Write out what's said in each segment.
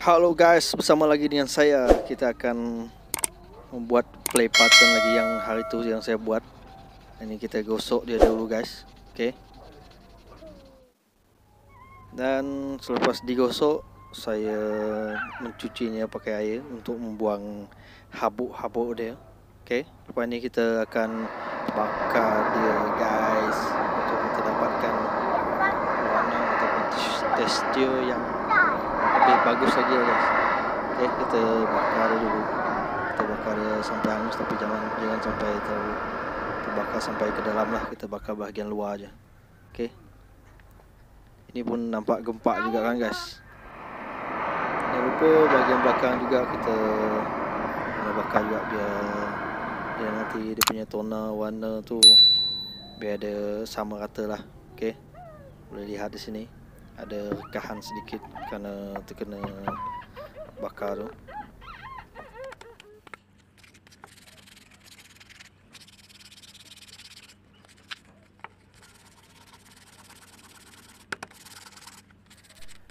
Halo guys, bersama lagi dengan saya. Kita akan membuat play pattern lagi yang hari itu yang saya buat. Ini kita gosok dia dulu guys, oke. Dan selepas digosok, saya mencucinya pakai air untuk membuang habuk-habuk dia, oke. Lepas ini kita akan bakar dia guys untuk kita dapatkan warna atau tekstur yang lebih bagus lagi ya guys. Oke, kita bakar dulu, kita bakar ya sampai hangus, tapi jangan sampai terbakar sampai ke dalam lah, kita bakar bagian luar aja. Oke, ini pun nampak gempak juga kan guys. Jangan lupa bagian belakang juga kita bakar juga biar nanti dia punya toner warna tu biar ada sama rata lah. Oke, boleh lihat di sini ada rekahan sedikit karena terkena bakar tu.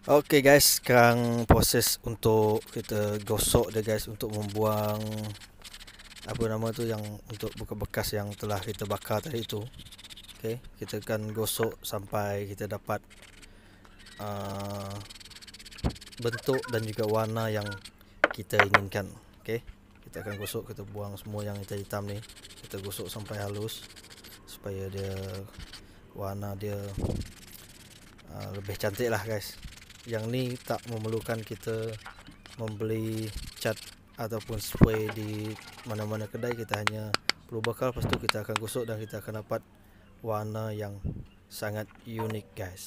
Okey guys, sekarang proses untuk kita gosok dia guys untuk membuang apa nama tu yang untuk bekas-bekas yang telah kita bakar tadi tu. Okey, kita akan gosok sampai kita dapat bentuk dan juga warna yang kita inginkan. Okey, kita akan gosok, kita buang semua yang hitam-hitam ni, kita gosok sampai halus supaya dia warna dia lebih cantik lah guys. Yang ni tak memerlukan kita membeli cat ataupun spray di mana-mana kedai, kita hanya perlu bakar, lepas tu kita akan gosok dan kita akan dapat warna yang sangat unik guys.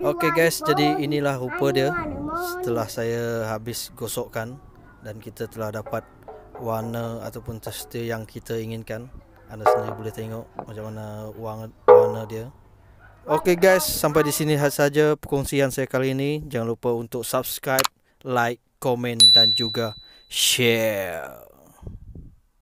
Okey guys, jadi inilah rupa dia setelah saya habis gosokkan dan kita telah dapat warna ataupun tekstur yang kita inginkan. Anda sendiri boleh tengok macam mana warna dia. Okey guys, sampai di sini sahaja perkongsian saya kali ini. Jangan lupa untuk subscribe, like, komen dan juga share.